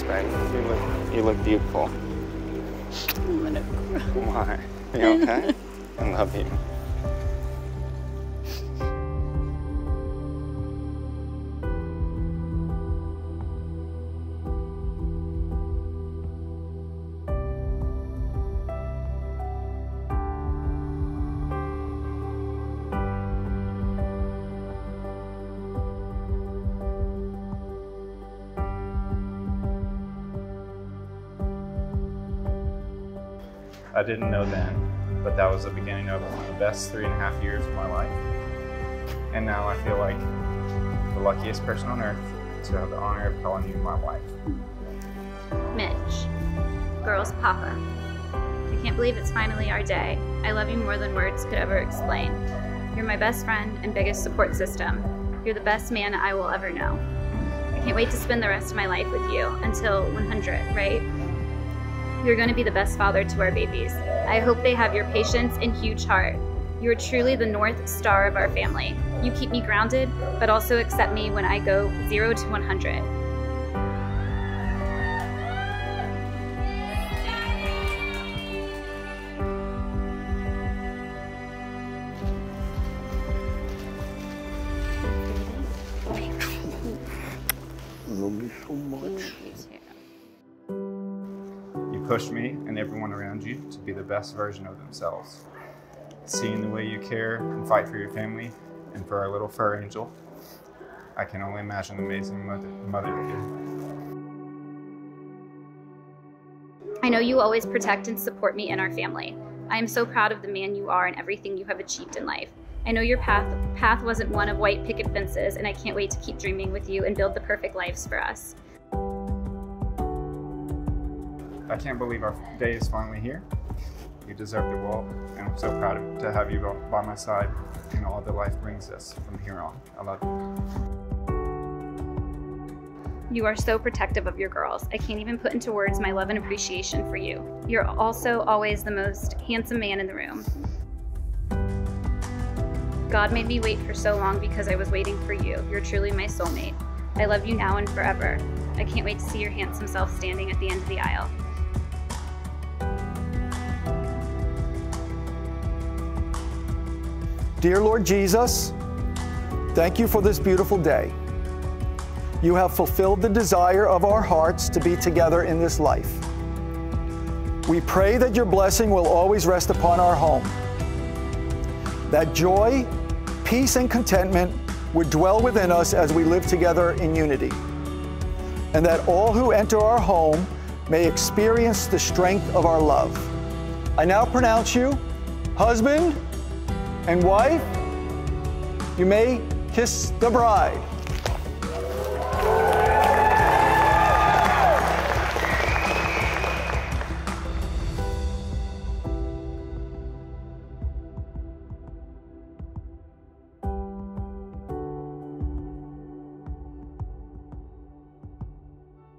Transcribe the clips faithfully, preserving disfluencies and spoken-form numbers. Thanks, babe. You look, you look beautiful. I'm gonna cry. Why? You okay? I love you. I didn't know then, but that was the beginning of one of the best three and a half years of my life. And now I feel like the luckiest person on earth to have the honor of calling you my wife. Mitch, girl's papa. I can't believe it's finally our day. I love you more than words could ever explain. You're my best friend and biggest support system. You're the best man I will ever know. I can't wait to spend the rest of my life with you until one hundred, right? You're going to be the best father to our babies. I hope they have your patience and huge heart. You are truly the North Star of our family. You keep me grounded, but also accept me when I go zero to one hundred. I love you so much. Push me and everyone around you to be the best version of themselves. Seeing the way you care and fight for your family and for our little fur angel, I can only imagine the amazing mother, mother of you. I know you always protect and support me and our family. I am so proud of the man you are and everything you have achieved in life. I know your path, path wasn't one of white picket fences, and I can't wait to keep dreaming with you and build the perfect lives for us. I can't believe our day is finally here. You deserve the world, and I'm so proud of, to have you by my side and all that life brings us from here on. I love you. You are so protective of your girls. I can't even put into words my love and appreciation for you. You're also always the most handsome man in the room. God made me wait for so long because I was waiting for you. You're truly my soulmate. I love you now and forever. I can't wait to see your handsome self standing at the end of the aisle. Dear Lord Jesus, thank you for this beautiful day. You have fulfilled the desire of our hearts to be together in this life. We pray that your blessing will always rest upon our home, that joy, peace, and contentment would dwell within us as we live together in unity, and that all who enter our home may experience the strength of our love. I now pronounce you husband and wife. You may kiss the bride.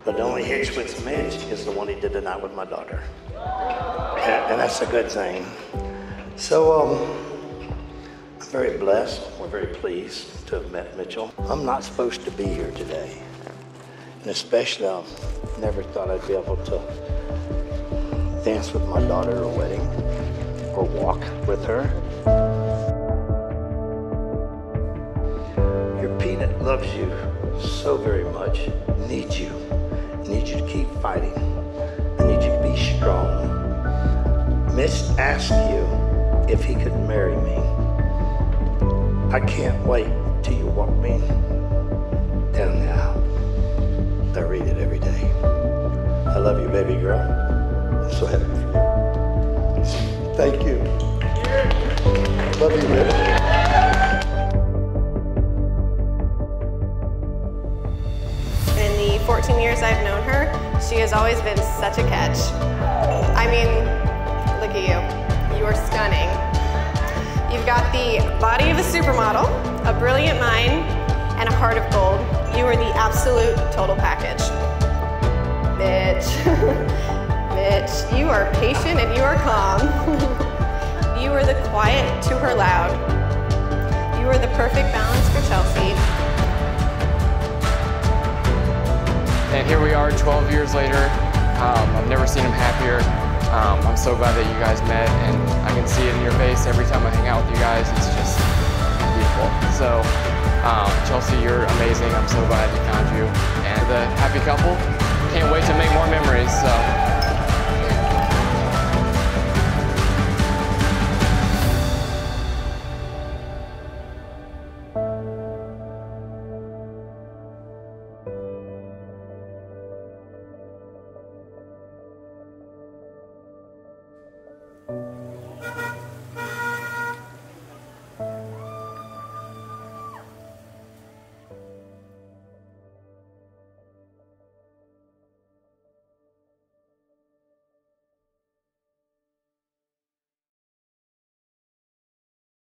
But the only hitch with Mitch is the one he did tonight with my daughter. And, and that's a good thing. So, um, very blessed. We're very pleased to have met Mitchell. I'm not supposed to be here today. And especially, I never thought I'd be able to dance with my daughter at a wedding or walk with her. Your peanut loves you so very much, needs you. Needs you to keep fighting. I need you to be strong. Mitch asked you if he could marry me. I can't wait till you walk me down the aisle. I read it every day. I love you, baby girl. I'm so happy for you. Thank you. Love you, baby. In the fourteen years I've known her, she has always been such a catch. I mean, look at you. You are stunning. You've got the body of a supermodel, a brilliant mind, and a heart of gold. You are the absolute total package. Mitch, Mitch, you are patient and you are calm. You are the quiet to her loud. You are the perfect balance for Chelsea. And here we are twelve twelve years later. Um, I've never seen him happier. Um, I'm so glad that you guys met, and I can see it in your face every time I hang out with you guys. It's just beautiful. So, um, Chelsea, you're amazing. I'm so glad we found you. And the happy couple, can't wait to make more memories. So.